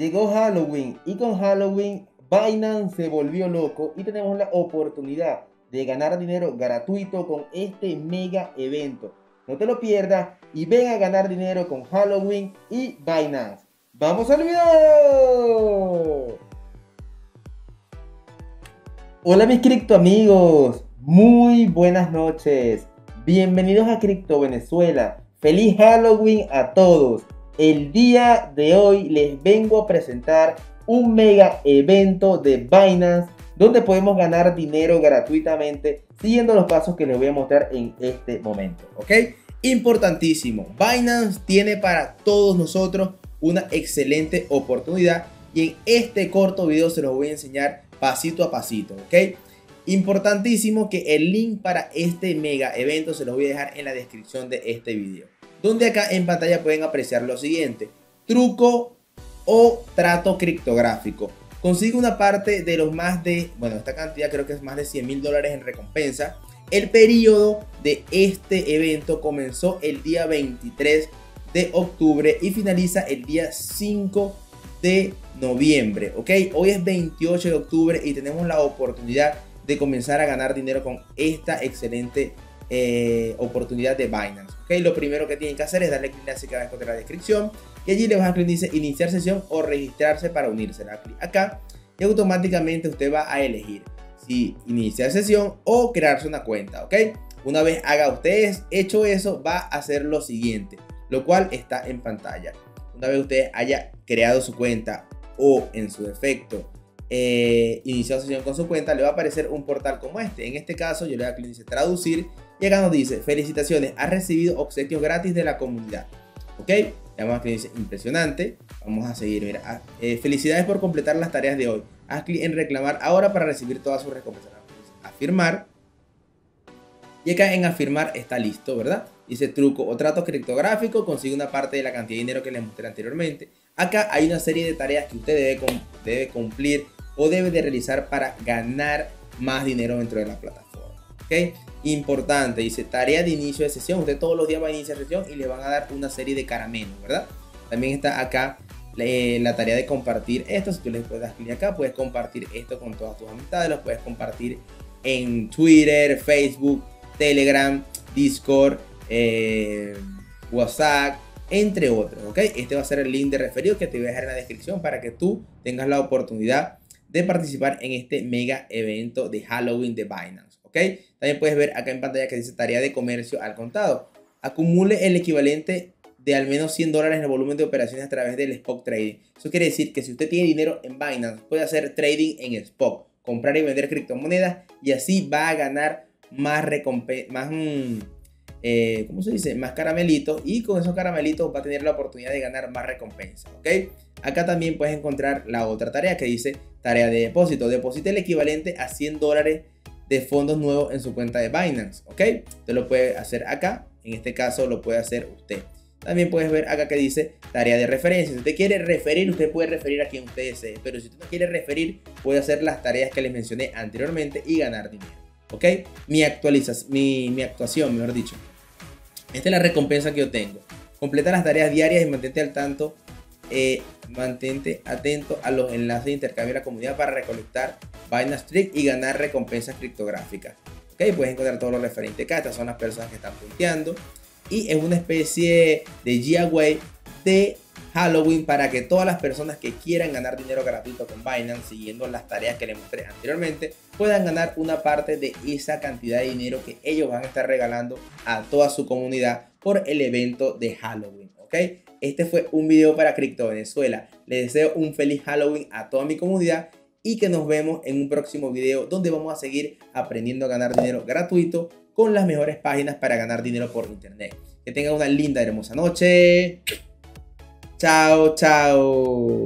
Llegó Halloween y con Halloween Binance se volvió loco y tenemos la oportunidad de ganar dinero gratuito con este mega evento. No te lo pierdas y ven a ganar dinero con Halloween y Binance. ¡Vamos al video! Hola mis cripto amigos, muy buenas noches. Bienvenidos a Cripto Venezuela. Feliz Halloween a todos. El día de hoy les vengo a presentar un mega evento de Binance donde podemos ganar dinero gratuitamente siguiendo los pasos que les voy a mostrar en este momento, ¿ok? Importantísimo, Binance tiene para todos nosotros una excelente oportunidad y en este corto video se los voy a enseñar pasito a pasito, ¿ok? Importantísimo que el link para este mega evento se los voy a dejar en la descripción de este video, donde acá en pantalla pueden apreciar lo siguiente: truco o trato criptográfico. Consigue una parte de los más de, bueno, esta cantidad creo que es más de $100.000 en recompensa. El periodo de este evento comenzó el día 23 de octubre y finaliza el día 5 de noviembre, ¿ok? Hoy es 28 de octubre y tenemos la oportunidad de comenzar a ganar dinero con esta excelente oportunidad de Binance. Okay, lo primero que tienen que hacer es darle clic en la sección de la descripción y allí le vas a clic dice iniciar sesión o registrarse para unirse. Le das clic acá y automáticamente usted va a elegir si iniciar sesión o crearse una cuenta, ¿ok? Una vez haga ustedes hecho eso, va a hacer lo siguiente, lo cual está en pantalla. Una vez usted haya creado su cuenta o en su defecto iniciado sesión con su cuenta, le va a aparecer un portal como este. En este caso yo le doy clic dice traducir y acá nos dice felicitaciones, has recibido obsequios gratis de la comunidad, ok. Le damos a clic dice impresionante. Vamos a seguir, mira, felicidades por completar las tareas de hoy, haz clic en reclamar ahora para recibir todas sus recompensas. Afirmar y acá en afirmar está listo, ¿verdad? Dice truco o trato criptográfico, consigue una parte de la cantidad de dinero que les mostré anteriormente. Acá hay una serie de tareas que usted debe cumplir o debe de realizar para ganar más dinero dentro de la plataforma, ¿ok? Importante, dice tarea de inicio de sesión. Usted todos los días va a iniciar sesión y le van a dar una serie de caramelos, ¿verdad? También está acá la tarea de compartir esto. Si tú le puedes dar clic acá, puedes compartir esto con todas tus amistades. Los puedes compartir en Twitter, Facebook, Telegram, Discord, WhatsApp, entre otros, ¿ok? Este va a ser el link de referido que te voy a dejar en la descripción para que tú tengas la oportunidad de participar en este mega evento de Halloween de Binance, ¿ok? También puedes ver acá en pantalla que dice tarea de comercio al contado. Acumule el equivalente de al menos $100 en el volumen de operaciones a través del spot trading. Eso quiere decir que si usted tiene dinero en Binance, puede hacer trading en spot, comprar y vender criptomonedas y así va a ganar más recompensa, más ¿cómo se dice? Más caramelitos, y con esos caramelitos va a tener la oportunidad de ganar más recompensa, ¿ok? Acá también puedes encontrar la otra tarea que dice tarea de depósito. Deposite el equivalente a $100 de fondos nuevos en su cuenta de Binance, ¿ok? Usted lo puede hacer acá, en este caso lo puede hacer usted. También puedes ver acá que dice tarea de referencia. Si usted quiere referir, usted puede referir a quien usted desee, pero si usted no quiere referir, puede hacer las tareas que les mencioné anteriormente y ganar dinero, ¿ok? Mi actuación, mejor dicho. Esta es la recompensa que yo tengo. Completa las tareas diarias y mantente atento a los enlaces de intercambio de la comunidad para recolectar Binance Trick y ganar recompensas criptográficas, ¿ok? Puedes encontrar todos los referentes acá. Estas son las personas que están punteando y es una especie de giveaway de Halloween para que todas las personas que quieran ganar dinero gratuito con Binance siguiendo las tareas que les mostré anteriormente puedan ganar una parte de esa cantidad de dinero que ellos van a estar regalando a toda su comunidad por el evento de Halloween, ¿ok? Este fue un video para Cripto Venezuela. Les deseo un feliz Halloween a toda mi comunidad y que nos vemos en un próximo video donde vamos a seguir aprendiendo a ganar dinero gratuito con las mejores páginas para ganar dinero por internet. Que tengan una linda, hermosa noche. Chao, chao.